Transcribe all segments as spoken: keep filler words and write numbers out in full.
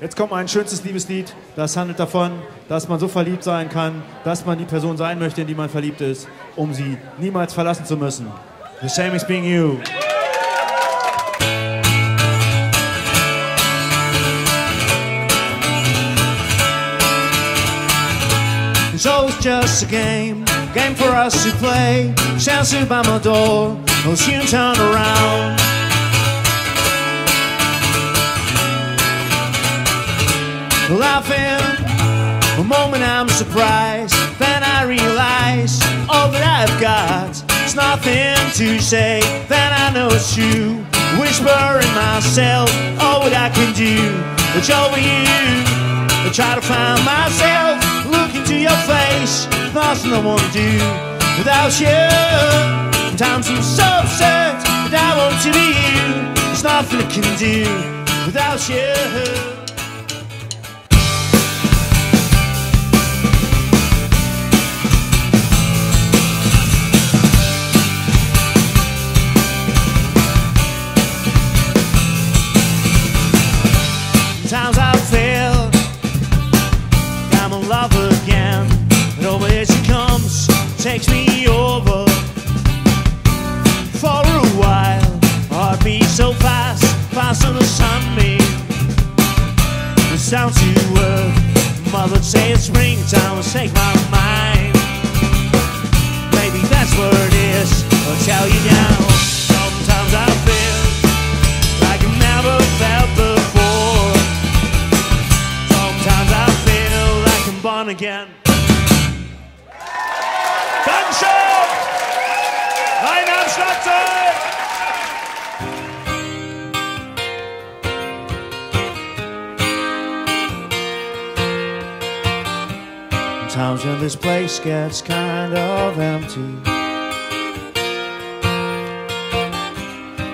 Jetzt kommt mein schönstes Liebeslied, das handelt davon, dass man so verliebt sein kann, dass man die Person sein möchte, in die man verliebt ist, um sie niemals verlassen zu müssen. The Same As Being You. So it's just a game, game for us to play. Shouts it by my door, I'll see you turn around. Laughing, a moment I'm surprised. Then I realize all that I've got is nothing to say. Then I know it's you, whispering myself all that I can do. It's over you. I try to find myself, look into your face. Nothing I want to do without you. Times I'm so upset that I want to be you. There's nothing I can do without you. Sometimes I feel I'm in love again. It always comes, takes me over. For a while, heartbeat so fast, fast on the sunbeam. It's down to earth. Mother'd say it's springtime, will take my mind. Maybe that's where it is, I'll tell you now. Sometimes I feel like I've never felt before. Born again. Dankeschön! Reinhard Schlagzeug! Sometimes when this place gets kind of empty,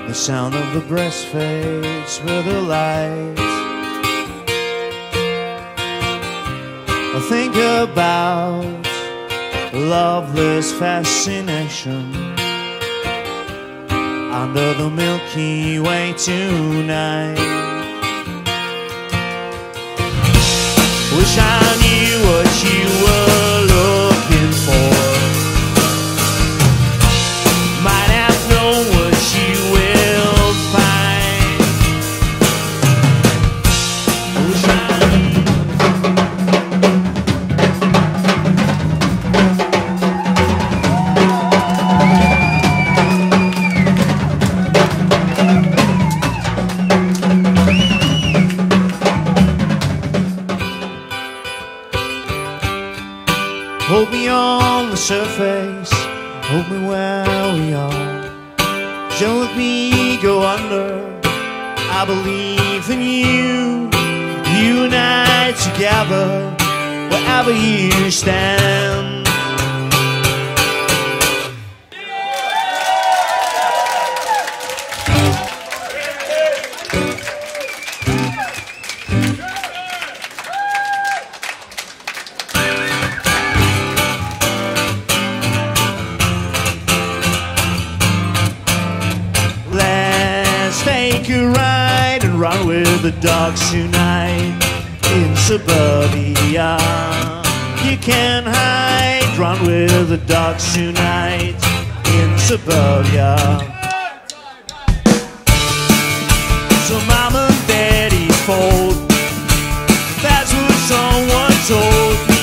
the sound of the breast fades with the light. I think about loveless fascination under the Milky Way tonight. Wish I knew what you were looking for. Might have known what you will find. Wish I hold me on the surface, hold me where we are. Don't let me go under, I believe in you. You and I together, wherever you stand. Take a ride and run with the dogs tonight in suburbia. You can hide, run with the dogs tonight in suburbia. So mom and daddy's fault, that's what someone told me.